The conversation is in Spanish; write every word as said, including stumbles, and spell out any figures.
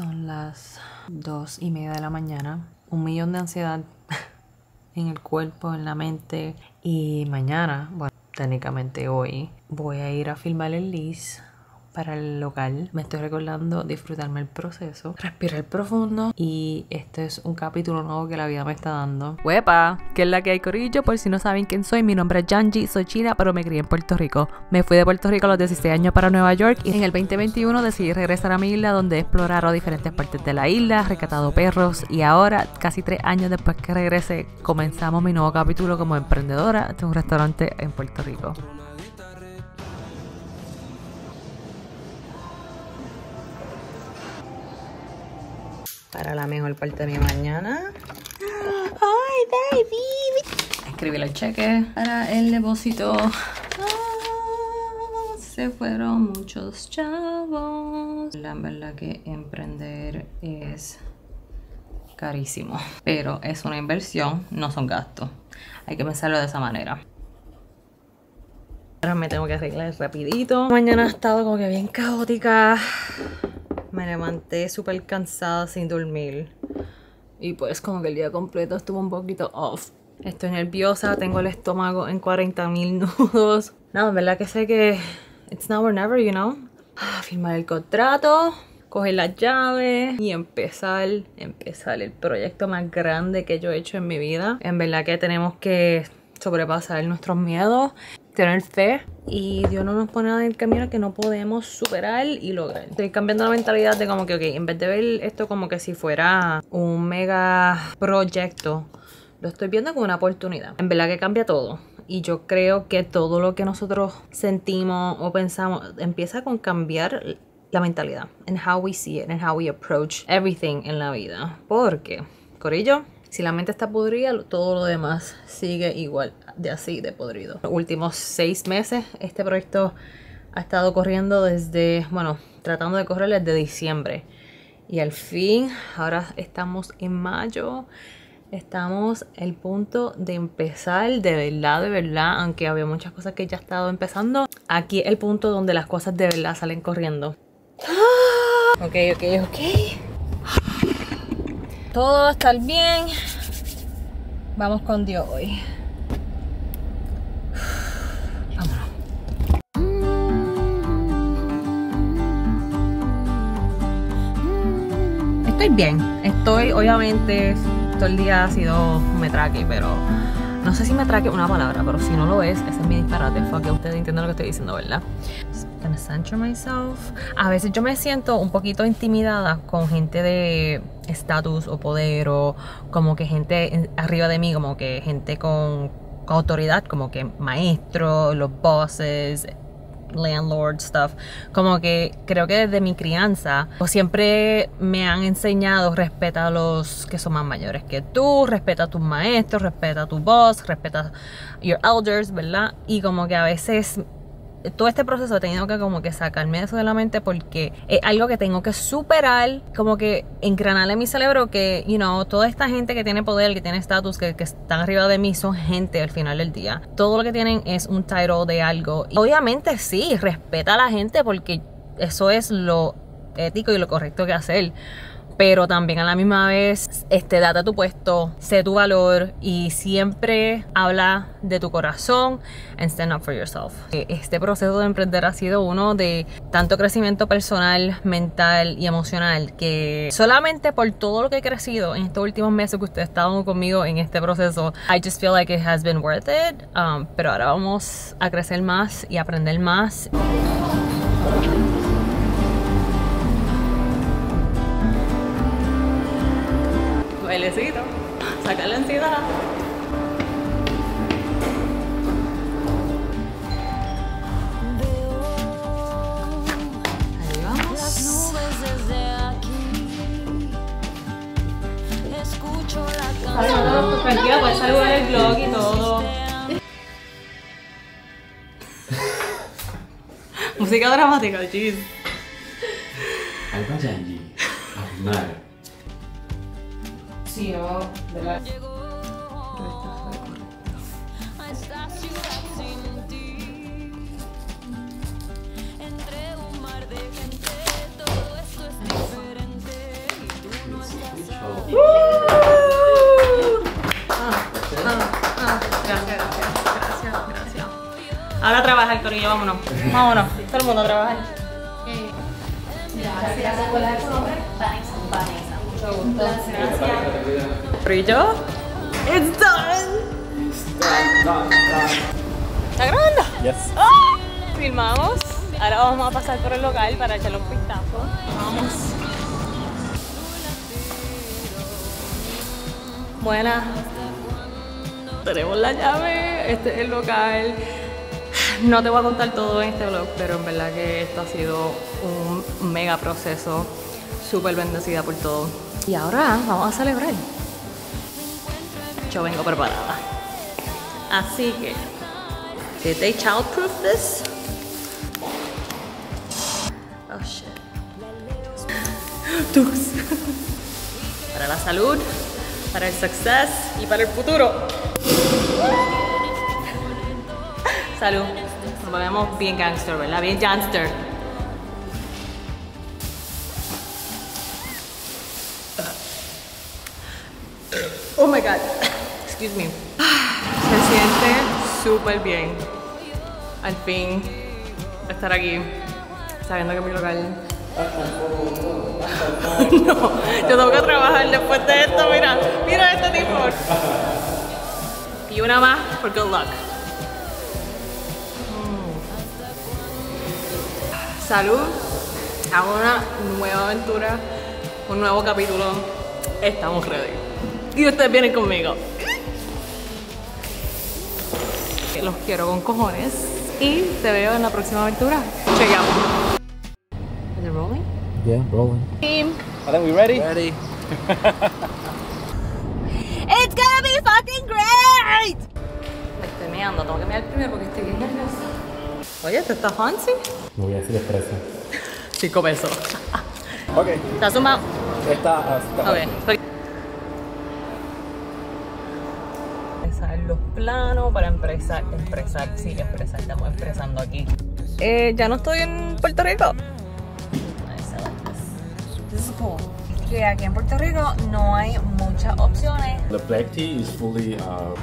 Son las dos y media de la mañana. Un millón de ansiedad en el cuerpo, en la mente. Y mañana, bueno, técnicamente hoy, voy a ir a filmar el lease para el local. Me estoy recordando disfrutarme el proceso, respirar profundo. Y este es un capítulo nuevo que la vida me está dando. ¡Huepa! ¿Qué es la que hay, corillo? Por si no saben quién soy, mi nombre es Yanji, soy china, pero me crié en Puerto Rico. Me fui de Puerto Rico a los dieciséis años para Nueva York y en el veinte veintiuno decidí regresar a mi isla, donde he explorado diferentes partes de la isla, rescatado perros, y ahora, casi tres años después que regresé, comenzamos mi nuevo capítulo como emprendedora de un restaurante en Puerto Rico. Para la mejor parte de mi mañana. ¡Ay, baby! Escribí los cheques para el depósito. Ah, se fueron muchos chavos. La verdad que emprender es carísimo, pero es una inversión, no son gastos. Hay que pensarlo de esa manera. Ahora me tengo que arreglar rapidito. Mañana ha estado como que bien caótica. Me levanté súper cansada, sin dormir. Y pues como que el día completo estuvo un poquito off. Estoy nerviosa, tengo el estómago en cuarenta mil nudos. No, en verdad que sé que it's now or never, you know. Ah, firmar el contrato, coger las llaves y empezar, empezar el proyecto más grande que yo he hecho en mi vida. En verdad que tenemos que sobrepasar nuestros miedos, tener fe, y Dios no nos pone nada en el camino que no podemos superar y lograr. Estoy cambiando la mentalidad de como que, ok, en vez de ver esto como que si fuera un mega proyecto, lo estoy viendo como una oportunidad. En verdad que cambia todo. Y yo creo que todo lo que nosotros sentimos o pensamos empieza con cambiar la mentalidad. And how we see it, and how we approach everything en la vida. Porque, corillo, si la mente está podrida, todo lo demás sigue igual de así, de podrido. Los últimos seis meses, este proyecto ha estado corriendo desde, bueno, tratando de correr desde diciembre. Y al fin, ahora estamos en mayo, estamos el punto de empezar de verdad, de verdad, aunque había muchas cosas que ya he estado empezando. Aquí es el punto donde las cosas de verdad salen corriendo. Ok, ok, ok. Todo va a estar bien. Vamos con Dios hoy. Vámonos. Estoy bien. Estoy, obviamente, todo el día ha sido metraque, pero no sé si metraque es una palabra, pero si no lo es, ese es mi disparate. Fuck, ustedes entienden lo que estoy diciendo, ¿verdad? Gonna censure myself. A veces yo me siento un poquito intimidada con gente de estatus o poder, o como que gente arriba de mí, como que gente con, con autoridad, como que maestros, los bosses, landlord stuff. Como que creo que desde mi crianza pues siempre me han enseñado: respeta a los que son más mayores que tú, respeta a tus maestros, respeta a tu boss, respeta a your elders, ¿verdad? Y como que a veces todo este proceso he tenido que como que sacarme eso de la mente, porque es algo que tengo que superar, como que engranar en mi cerebro que, you know, toda esta gente que tiene poder, que tiene estatus, que, que están arriba de mí, son gente al final del día. Todo lo que tienen es un title de algo. Y obviamente sí, respeta a la gente porque eso es lo ético y lo correcto que hacer. Pero también a la misma vez, este, date tu puesto, sé tu valor y siempre habla de tu corazón and stand up for yourself. Este proceso de emprender ha sido uno de tanto crecimiento personal, mental y emocional, que solamente por todo lo que he crecido en estos últimos meses que ustedes estaban conmigo en este proceso, I just feel like it has been worth it. Um, pero ahora vamos a crecer más y aprender más. Bailecito, saca la ansiedad. Ahí vamos. Las nubes desde aquí. Escucho la canción. Tranquila, puedes saludar el vlog y todo. Música dramática, jeez. Ahí va Yanji a fumar. Sí, yo, de la... Ahora a trabajar, Corillo, vámonos. Vámonos, todo el mundo a trabajar. Gracias por la compra. Mucho gusto. Gracias. Corillo, it's done. It's done. ¿Está grabando? Yes. Oh, filmamos. Ahora vamos a pasar por el local para echarle un vistazo. Vamos. Buenas. Tenemos la llave, este es el local. No te voy a contar todo en este vlog, pero en verdad que esto ha sido un mega proceso, súper bendecida por todo. Y ahora vamos a celebrar. Yo vengo preparada. Así que, did they childproof this? Oh shit. Tux. Para la salud, para el success y para el futuro. Salud. Nos vemos bien gangster, ¿verdad? Bien gangster. Oh my God. Excuse me. Se siente súper bien. Al fin estar aquí, sabiendo que mi local. No, yo tengo que trabajar después de esto. Mira, mira este tipo. Y una más por good luck. Mm. Salud a una nueva aventura, un nuevo capítulo. Estamos ready. Y ustedes vienen conmigo. Los quiero con cojones. Y te veo en la próxima aventura. Chequeamos. Is it rolling? Yeah, rolling. Team. Are we ready? Ready. It's gonna be fucking great! Me estoy meando, tengo que mear primero porque estoy bien nerviosa. Oye, ¿esto está fancy? Me voy a decir expreso. Cinco pesos. Ok. ¿Está sumado? Está, está. Ok. Empezar los planos para empezar, empezar, sí, empezar, estamos empezando aquí. Eh, ya no estoy en Puerto Rico. This is cool. Que aquí en Puerto Rico no hay muchas opciones. The black tea is fully uh...